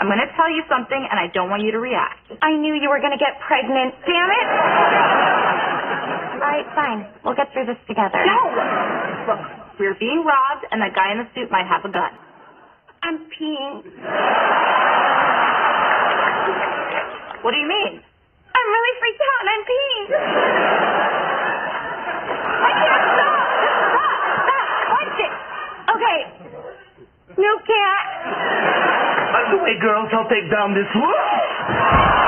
I'm going to tell you something, and I don't want you to react. I knew you were going to get pregnant. Damn it! All right, fine. We'll get through this together. No! Look, we're being robbed, and that guy in the suit might have a gun. I'm peeing. What do you mean? I'm really freaked out, and I'm peeing. I can't stop. Just stop. Stop. Punch it. Okay. No cat. That's the way girls help take down this world.